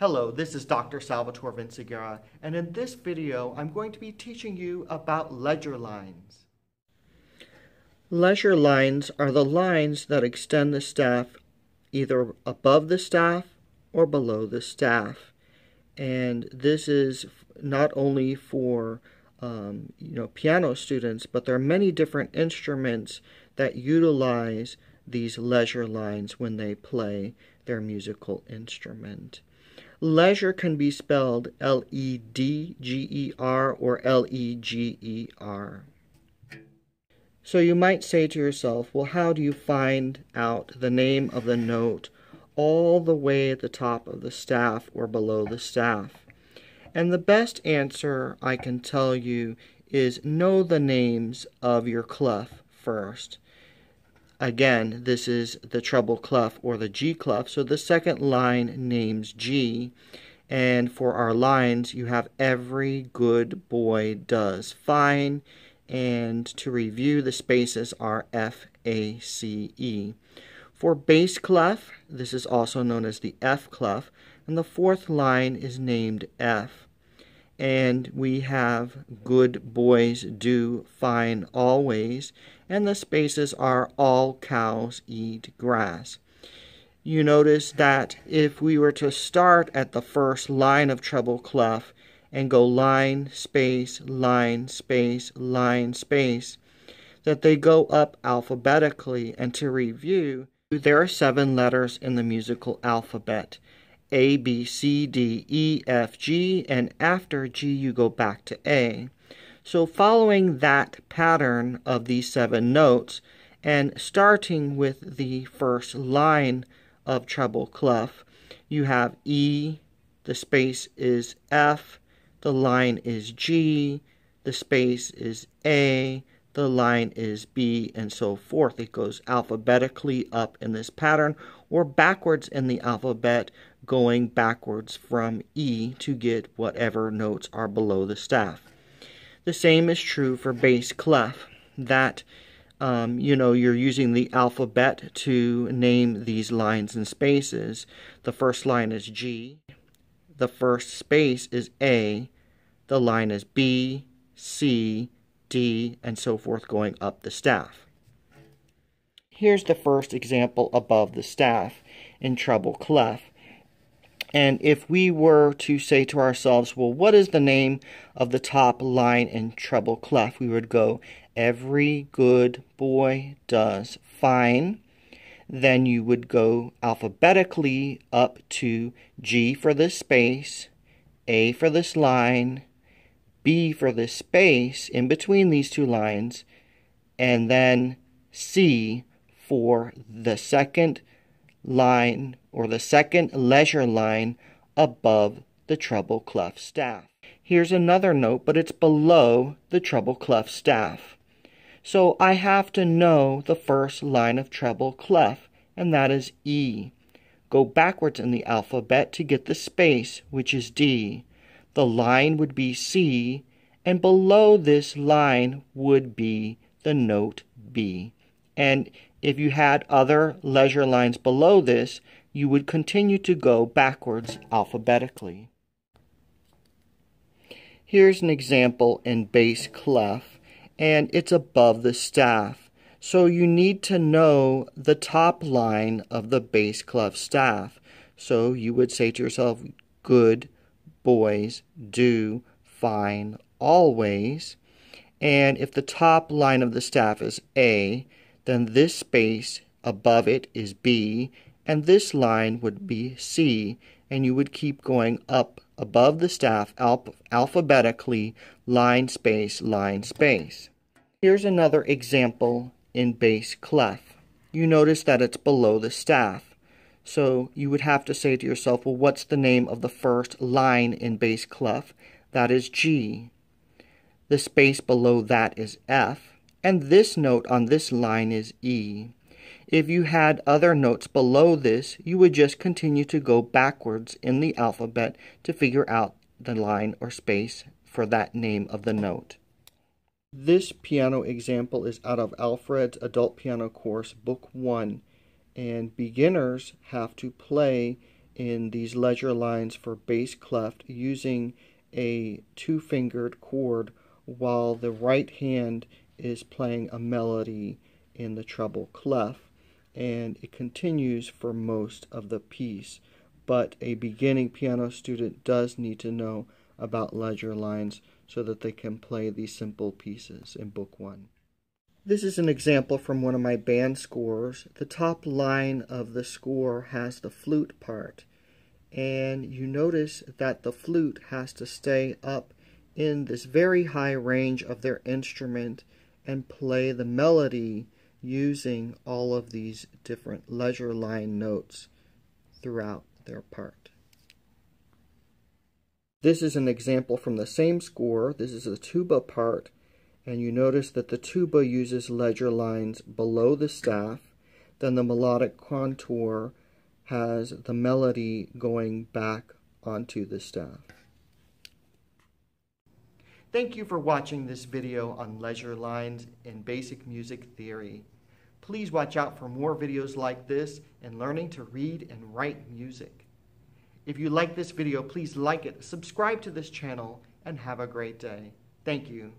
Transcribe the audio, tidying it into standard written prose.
Hello, this is Dr. Salvatore Vinciguerra, and in this video I'm going to be teaching you about ledger lines. Ledger lines are the lines that extend the staff either above the staff or below the staff, and this is not only for piano students, but there are many different instruments that utilize these ledger lines when they play their musical instrument. Ledger can be spelled L-E-D-G-E-R or L-E-G-E-R. So you might say to yourself, well, how do you find out the name of the note all the way at the top of the staff or below the staff? And the best answer I can tell you is know the names of your clef first. Again, this is the treble clef or the G clef, so the second line names G. And for our lines, you have every good boy does fine. And to review, the spaces are F, A, C, E. For bass clef, this is also known as the F clef, and the fourth line is named F. And we have good boys do fine always, and the spaces are all cows eat grass. You notice that if we were to start at the first line of treble clef and go line, space, line, space, line, space, that they go up alphabetically. And to review, there are 7 letters in the musical alphabet: A, B, C, D, E, F, G, and after G you go back to A. So following that pattern of these 7 notes and starting with the first line of treble clef, you have E, the space is F, the line is G, the space is A, the line is B, and so forth. It goes alphabetically up in this pattern or backwards in the alphabet, going backwards from E to get whatever notes are below the staff. The same is true for bass clef, that you're using the alphabet to name these lines and spaces. The first line is G, the first space is A, the line is B, C, D, and so forth going up the staff. Here's the first example above the staff in treble clef. And if we were to say to ourselves, well, what is the name of the top line in treble clef? We would go, every good boy does fine. Then you would go alphabetically up to G for this space, A for this line, B for this space in between these 2 lines, and then C for the second line or the second ledger line above the treble clef staff. Here's another note, but it's below the treble clef staff. So I have to know the first line of treble clef, and that is E. Go backwards in the alphabet to get the space, which is D. The line would be C, and below this line would be the note B. And if you had other ledger lines below this, you would continue to go backwards alphabetically. Here's an example in bass clef, and it's above the staff. So you need to know the top line of the bass clef staff. So you would say to yourself, good boys do fine always. And if the top line of the staff is A, then this space above it is B, and this line would be C, and you would keep going up above the staff alphabetically, line, space, line, space. Here's another example in bass clef. You notice that it's below the staff, so you would have to say to yourself, well, what's the name of the first line in bass clef? That is G. The space below that is F, and this note on this line is E. If you had other notes below this, you would just continue to go backwards in the alphabet to figure out the line or space for that name of the note. This piano example is out of Alfred's Adult Piano Course, Book 1, and beginners have to play in these ledger lines for bass clef using a two-fingered chord while the right hand is playing a melody in the treble clef, and it continues for most of the piece. But a beginning piano student does need to know about ledger lines so that they can play these simple pieces in Book 1. This is an example from one of my band scores. The top line of the score has the flute part, and you notice that the flute has to stay up in this very high range of their instrument and play the melody using all of these different ledger line notes throughout their part. This is an example from the same score. This is the tuba part, and you notice that the tuba uses ledger lines below the staff. Then the melodic contour has the melody going back onto the staff. Thank you for watching this video on ledger lines and basic music theory. Please watch out for more videos like this in learning to read and write music. If you like this video, please like it, subscribe to this channel, and have a great day. Thank you.